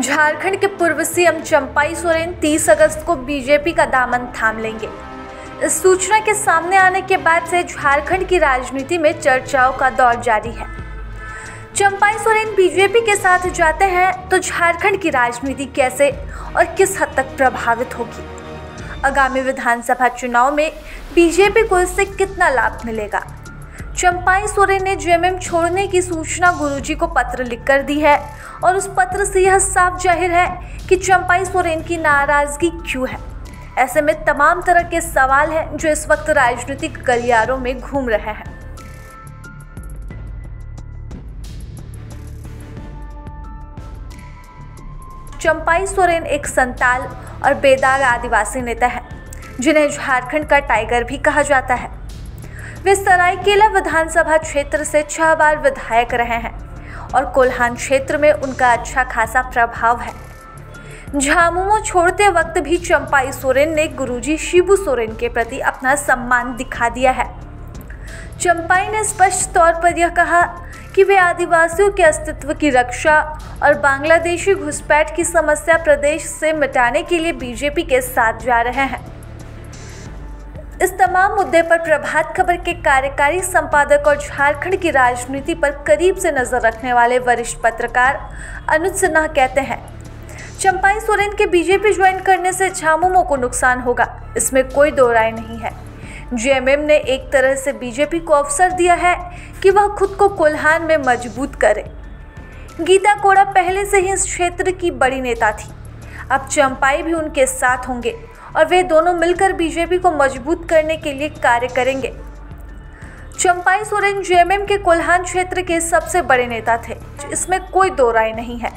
झारखंड के पूर्व सीएम चंपाई सोरेन 30 अगस्त को बीजेपी का दामन थाम लेंगे। इस सूचना के सामने आने के बाद से झारखंड की राजनीति में चर्चाओं का दौर जारी है। चंपाई सोरेन बीजेपी के साथ जाते हैं तो झारखंड की राजनीति कैसे और किस हद तक प्रभावित होगी, आगामी विधानसभा चुनाव में बीजेपी को इससे कितना लाभ मिलेगा। चंपाई सोरेन ने जेएमएम छोड़ने की सूचना गुरुजी को पत्र लिखकर दी है और उस पत्र से यह साफ जाहिर है कि चंपाई सोरेन की नाराजगी क्यों है। ऐसे में तमाम तरह के सवाल हैं जो इस वक्त राजनीतिक गलियारों में घूम रहे हैं। चंपाई सोरेन एक संताल और बेदाग आदिवासी नेता है जिन्हें झारखंड का टाइगर भी कहा जाता है। वे सरायकेला विधानसभा क्षेत्र से 6 बार विधायक रहे हैं और कोल्हान क्षेत्र में उनका अच्छा खासा प्रभाव है। झामुमो छोड़ते वक्त भी चंपाई सोरेन ने गुरुजी शिबू सोरेन के प्रति अपना सम्मान दिखा दिया है। चंपाई ने स्पष्ट तौर पर यह कहा कि वे आदिवासियों के अस्तित्व की रक्षा और बांग्लादेशी घुसपैठ की समस्या प्रदेश से मिटाने के लिए बीजेपी के साथ जा रहे हैं। इस तमाम मुद्दे पर प्रभात खबर के कार्यकारी संपादक और झारखंड की राजनीति पर करीब से नजर रखने वाले वरिष्ठ पत्रकार अनुज सिन्हा कहते हैं, चंपाई सोरेन के बीजेपी ज्वाइन करने से झामुमो को नुकसान होगा, इसमें कोई दो राय नहीं है। जेएमएम ने एक तरह से बीजेपी को अवसर दिया है कि वह खुद को कोल्हान में मजबूत करे। गीता कोड़ा पहले से ही इस क्षेत्र की बड़ी नेता थी, अब चंपाई भी उनके साथ होंगे और वे दोनों मिलकर बीजेपी को मजबूत करने के लिए कार्य करेंगे। चंपाई सोरेन जेएमएम के कोल्हान क्षेत्र के सबसे बड़े नेता थे, इसमें कोई दो राय नहीं है,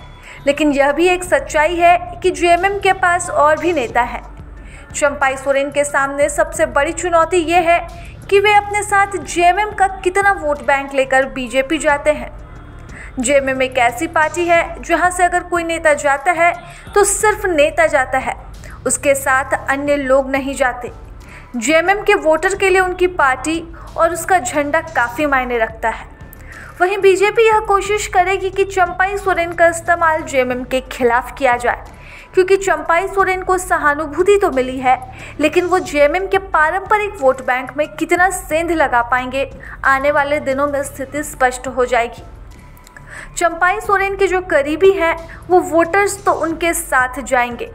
लेकिन यह भी एक सच्चाई है कि जेएमएम के पास और भी नेता हैं। चंपाई सोरेन के सामने सबसे बड़ी चुनौती यह है कि वे अपने साथ जेएमएम का कितना वोट बैंक लेकर बीजेपी जाते हैं। जेएमएम एक ऐसी पार्टी है जहां से अगर कोई नेता जाता है तो सिर्फ नेता जाता है, उसके साथ अन्य लोग नहीं जाते। जेएमएम के वोटर के लिए उनकी पार्टी और उसका झंडा काफ़ी मायने रखता है। वहीं बीजेपी यह कोशिश करेगी कि चंपाई सोरेन का इस्तेमाल जेएमएम के खिलाफ किया जाए, क्योंकि चंपाई सोरेन को सहानुभूति तो मिली है, लेकिन वो जेएमएम के पारंपरिक वोट बैंक में कितना सेंध लगा पाएंगे, आने वाले दिनों में स्थिति स्पष्ट हो जाएगी। चंपाई सोरेन के जो करीबी हैं वो वोटर्स तो उनके साथ जाएंगे,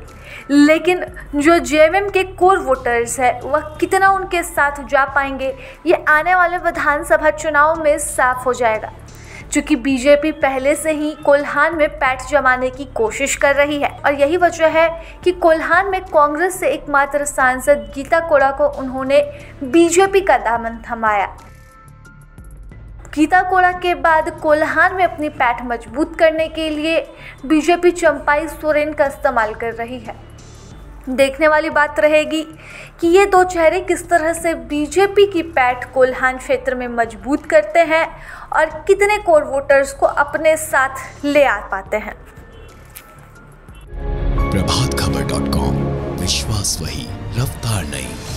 लेकिन जो जेएमएम के कोर वोटर्स हैं वह कितना उनके साथ जा पाएंगे, ये आने वाले विधानसभा चुनाव में साफ हो जाएगा। चूँकि बीजेपी पहले से ही कोल्हान में पैठ जमाने की कोशिश कर रही है और यही वजह है कि कोल्हान में कांग्रेस से एकमात्र सांसद गीता कोड़ा को उन्होंने बीजेपी का दामन थमाया। गीता कोड़ा के बाद कोल्हान में अपनी पैठ मजबूत करने के लिए बीजेपी चंपाई सोरेन का इस्तेमाल कर रही है। देखने वाली बात रहेगी कि ये दो चेहरे किस तरह से बीजेपी की पैठ कोल्हान क्षेत्र में मजबूत करते हैं और कितने कोर वोटर्स को अपने साथ ले आ पाते हैं। प्रभातखबर.com, विश्वास वही, रफ्तार नहीं।